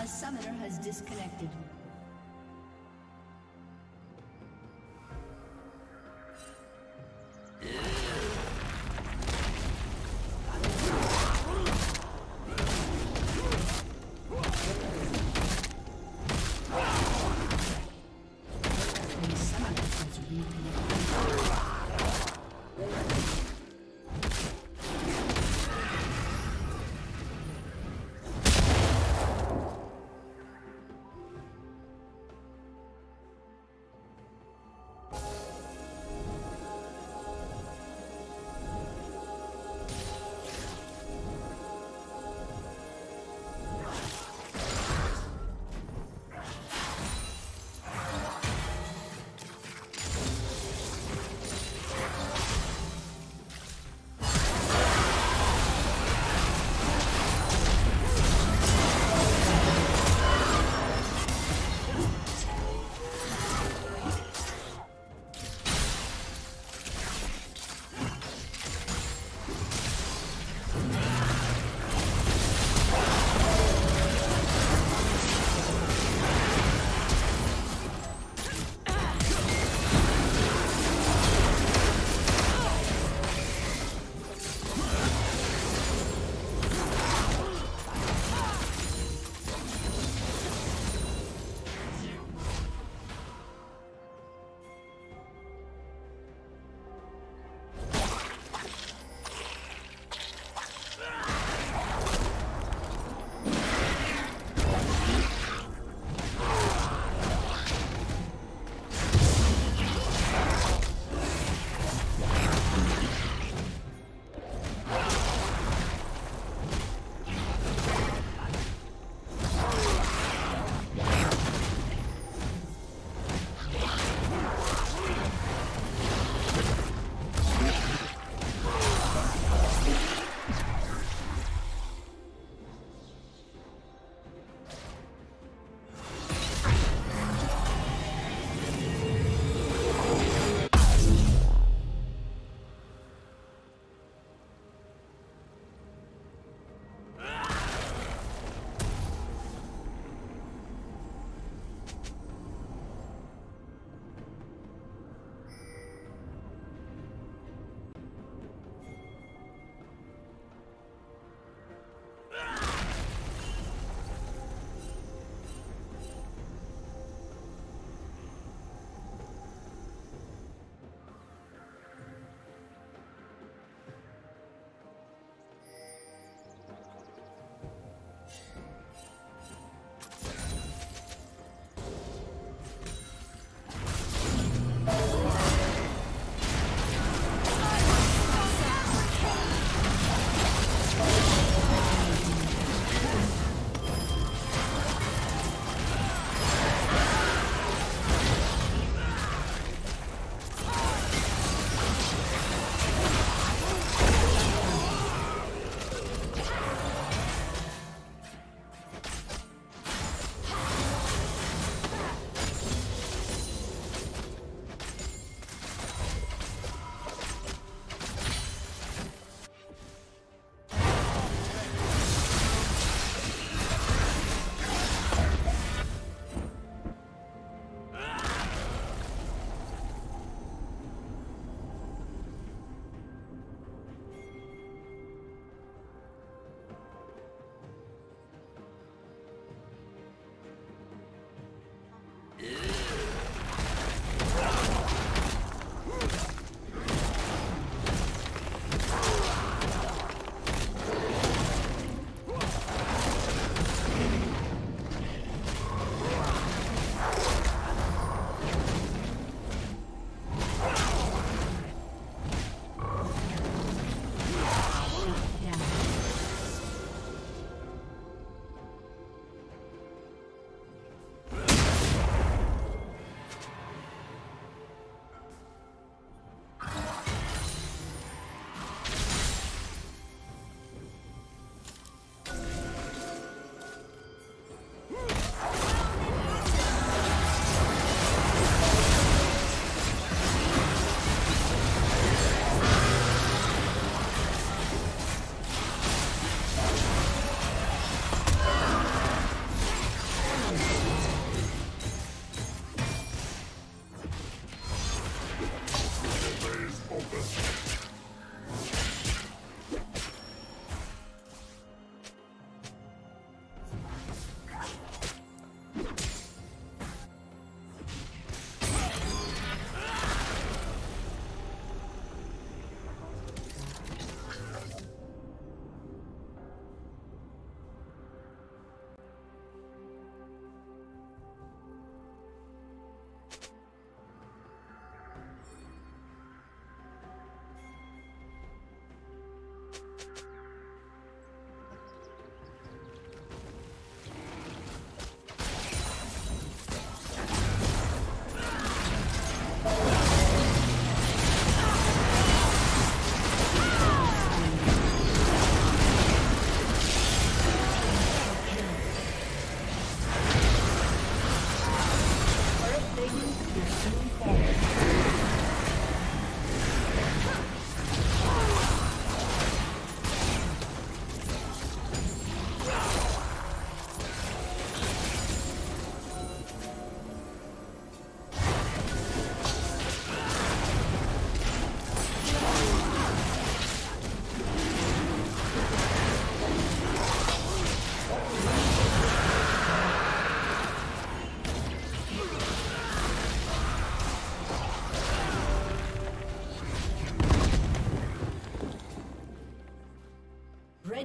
The summoner has disconnected.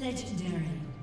Legendary.